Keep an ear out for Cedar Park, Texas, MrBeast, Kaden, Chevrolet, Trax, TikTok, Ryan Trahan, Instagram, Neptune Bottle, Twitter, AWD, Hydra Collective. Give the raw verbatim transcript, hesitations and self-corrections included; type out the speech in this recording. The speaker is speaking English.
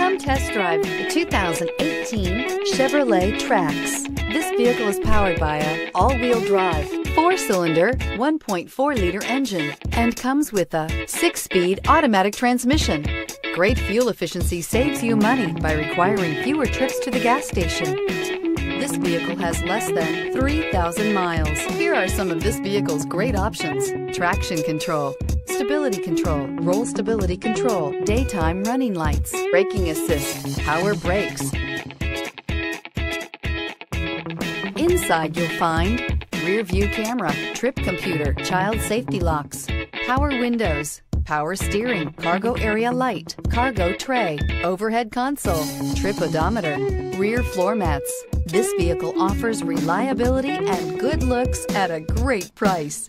Come test drive the two thousand eighteen Chevrolet Trax. This vehicle is powered by a all-wheel drive, four-cylinder, one point four liter engine, and comes with a six-speed automatic transmission. Great fuel efficiency saves you money by requiring fewer trips to the gas station. This vehicle has less than three thousand miles. Here are some of this vehicle's great options: traction control, stability control, roll stability control, daytime running lights, braking assist, power brakes. Inside you'll find rear view camera, trip computer, child safety locks, power windows, power steering, cargo area light, cargo tray, overhead console, trip odometer, rear floor mats. This vehicle offers reliability and good looks at a great price.